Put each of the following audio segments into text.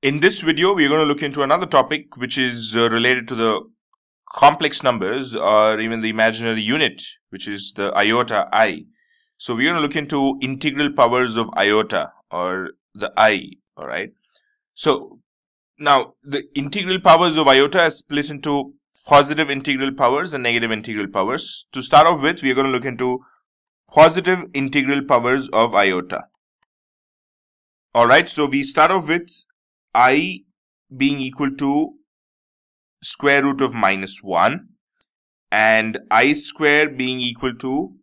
In this video, we're going to look into another topic which is related to the complex numbers or even the imaginary unit, which is the iota I. So we're going to look into integral powers of iota or the I, alright. So now the integral powers of iota is split into positive integral powers and negative integral powers. To start off with, we're going to look into positive integral powers of iota. Alright, so we start off with I being equal to square root of -1 and I square being equal to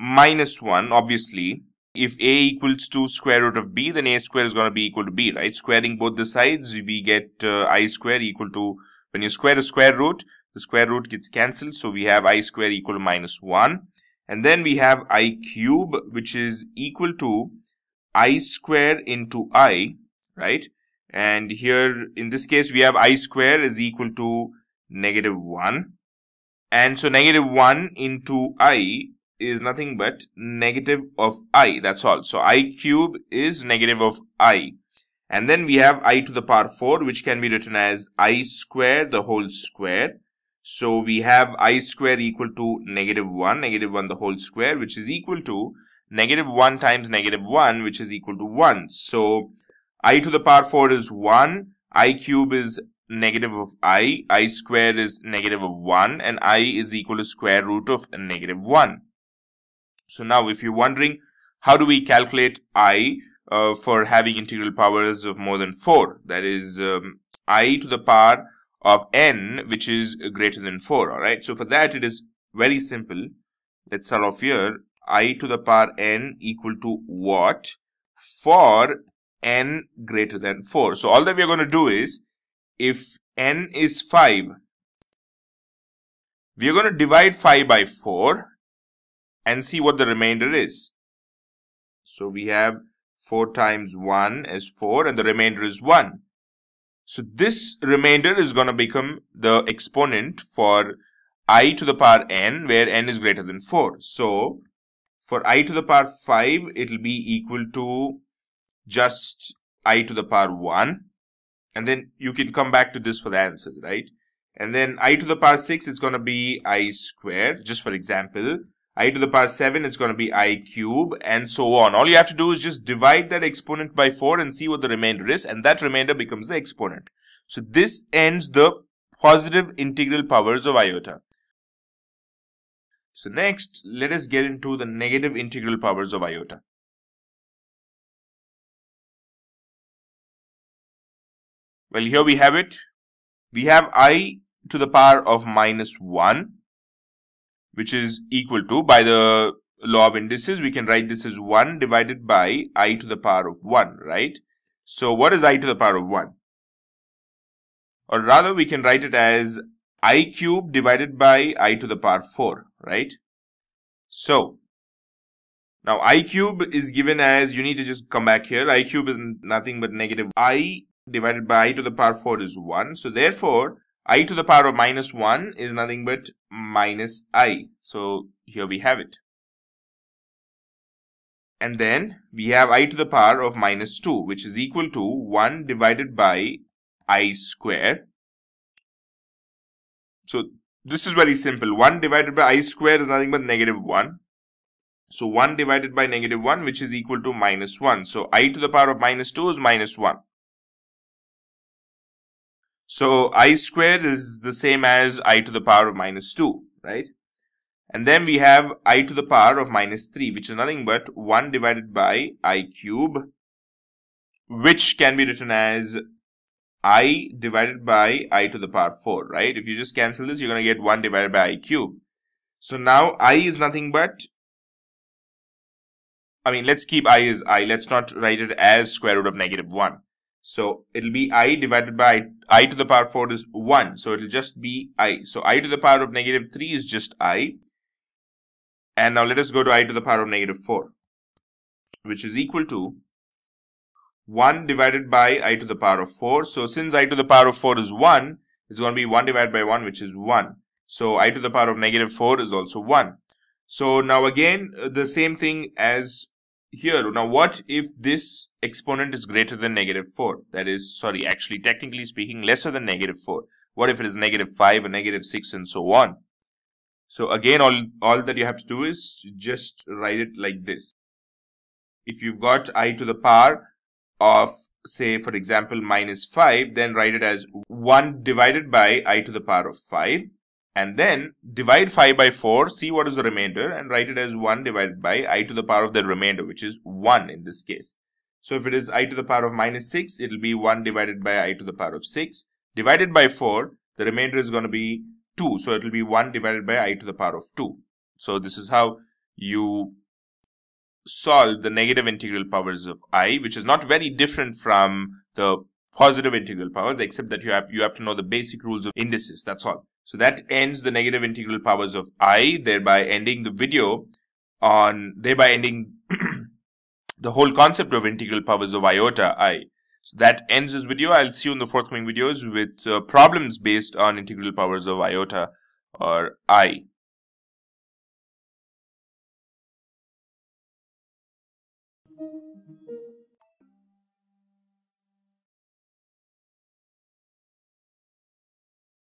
-1. Obviously, if a equals to square root of b, then a square is going to be equal to b, right? Squaring both the sides, we get I square equal to, when you square a square root, the square root gets cancelled, so we have I square equal to -1, and then we have I cube, which is equal to I square into I, right? And here in this case we have I square is equal to -1, and so -1 into I is nothing but negative of I, that's all. So I cube is negative of I, and then we have I to the power 4, which can be written as I square the whole square. So we have I square equal to -1 the whole square, which is equal to -1 times -1, which is equal to 1. So I to the power 4 is 1, I cube is negative of I square is negative of 1, and I is equal to square root of -1. So now if you're wondering how do we calculate I for having integral powers of more than 4, that is I to the power of n, which is greater than 4, alright. So for that it is very simple. Let's start off here, I to the power n equal to what for n greater than 4. So all that we are going to do is, if n is 5, we are going to divide 5 by 4 and see what the remainder is. So we have 4 times 1 is 4 and the remainder is 1. So this remainder is going to become the exponent for I to the power n, where n is greater than 4. So for I to the power 5, it will be equal to just I to the power 1, and then you can come back to this for the answer, right? And then I to the power 6 is going to be I square, just for example. I to the power 7 is going to be I cube, and so on. All you have to do is just divide that exponent by 4 and see what the remainder is, and that remainder becomes the exponent. So this ends the positive integral powers of iota. So next, let us get into the negative integral powers of iota. Well, here we have it. We have I to the power of -1, which is equal to, by the law of indices, we can write this as 1 divided by I to the power of 1, right? So what is I to the power of 1? Or rather, we can write it as I cube divided by I to the power 4, right? So now I cube is given as, you need to just come back here, I cube is nothing but negative I divided by I to the power 4 is 1. So therefore, I to the power of -1 is nothing but minus I. So here we have it. And then we have I to the power of -2, which is equal to 1 divided by I square. So this is very simple. 1 divided by I square is nothing but -1. So 1 divided by -1, which is equal to -1. So I to the power of -2 is -1. So I squared is the same as I to the power of -2, right? And then we have I to the power of -3, which is nothing but 1 divided by I cube, which can be written as I divided by I to the power 4, right? If you just cancel this, you're going to get 1 divided by I cube. So now I is nothing but, let's keep I as I. Let's not write it as square root of -1. So it'll be I divided by I to the power 4 is 1. So it'll just be I. So I to the power of -3 is just I. And now let us go to I to the power of -4, which is equal to 1 divided by I to the power of 4. So since I to the power of 4 is 1, it's going to be 1 divided by 1, which is 1. So I to the power of -4 is also 1. So now again, the same thing as here. Now what if this exponent is greater than -4? That is, sorry, actually technically speaking lesser than -4. What if it is -5 or -6 and so on? So again, all that you have to do is just write it like this. If you've got I to the power of, say for example, -5, then write it as 1 divided by I to the power of 5, and then divide 5 by 4, see what is the remainder, and write it as 1 divided by I to the power of the remainder, which is 1 in this case. So if it is I to the power of -6, it will be 1 divided by I to the power of 6, divided by 4, the remainder is going to be 2, so it will be 1 divided by I to the power of 2. So this is how you solve the negative integral powers of I, which is not very different from the positive integral powers, except that you have to know the basic rules of indices, that's all. So that ends the negative integral powers of I, thereby ending the video on, thereby ending the whole concept of integral powers of iota I. So that ends this video. I'll see you in the forthcoming videos with problems based on integral powers of iota or I.